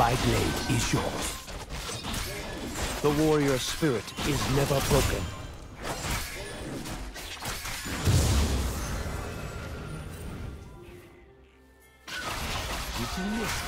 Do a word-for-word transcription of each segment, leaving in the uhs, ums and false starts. My blade is yours. The warrior spirit is never broken. Did you miss?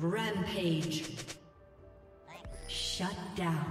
Rampage. Shut down.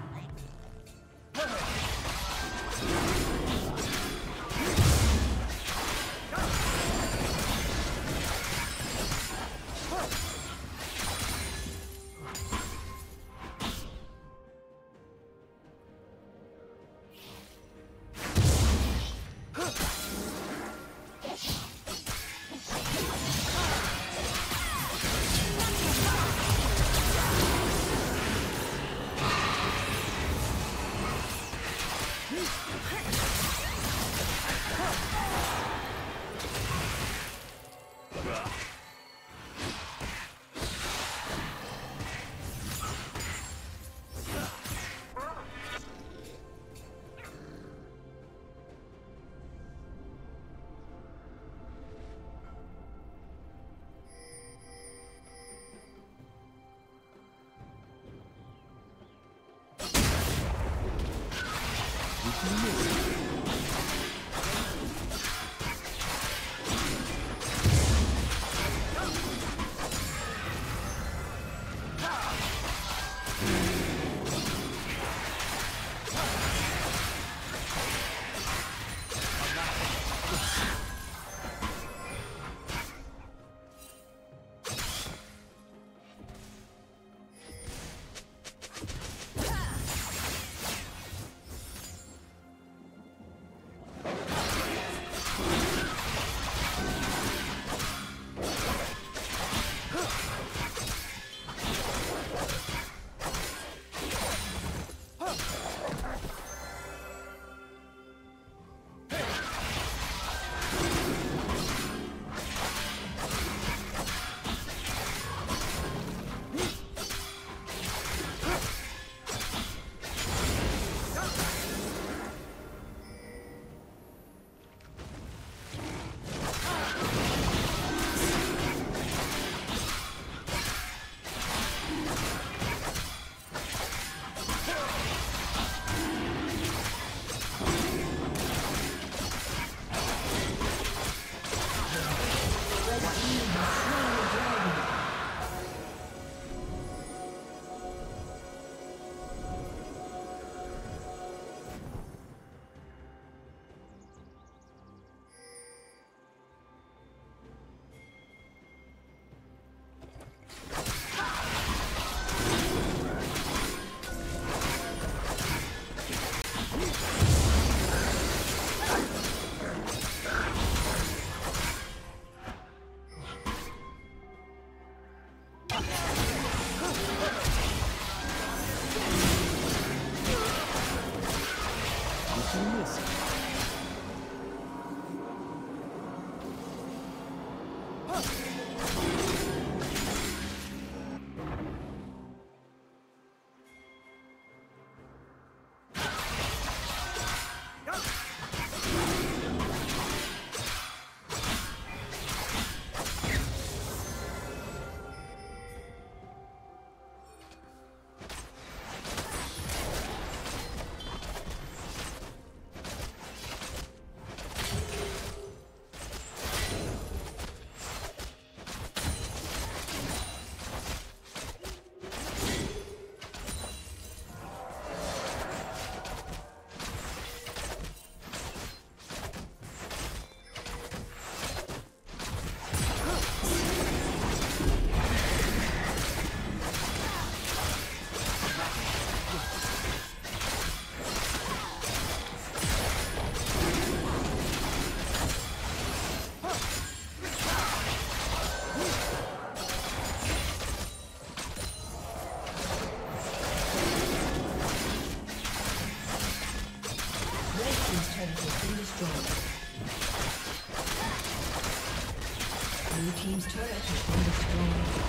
Blue team's turret has been destroyed.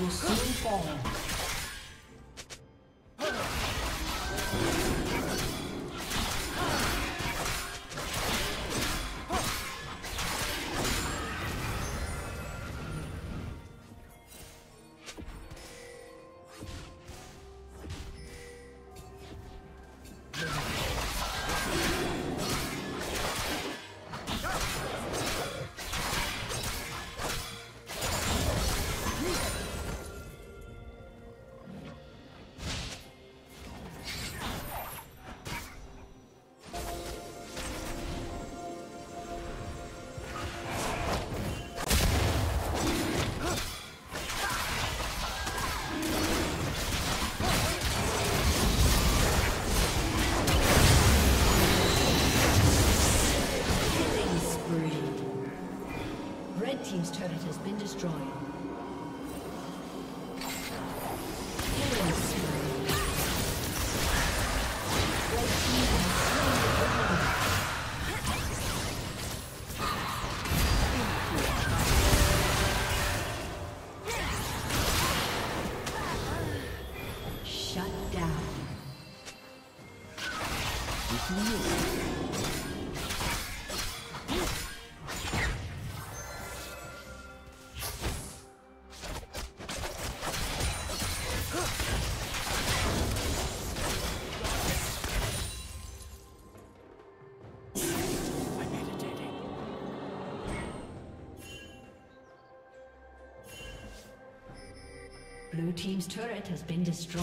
Will soon fall. Team's turret has been destroyed. Shut down. Blue team's turret has been destroyed.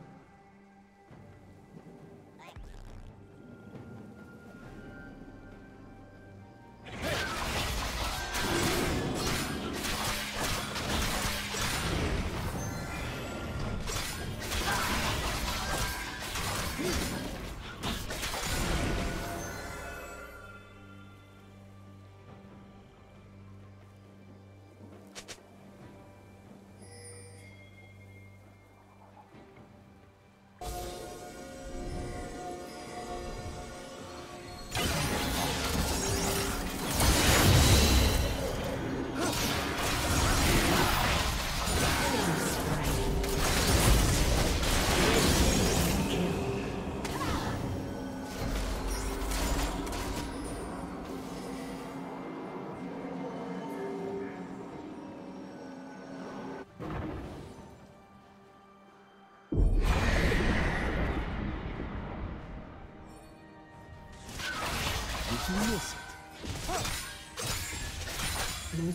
Miss it. Blue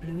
Blue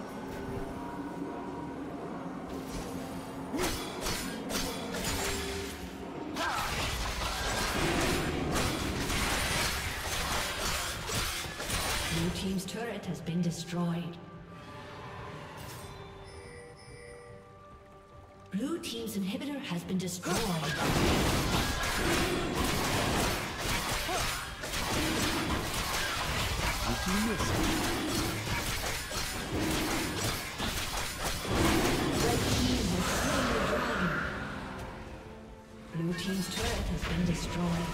Turret has been destroyed. Blue team's inhibitor has been destroyed. Red team has slain the dragon. Blue team's turret has been destroyed.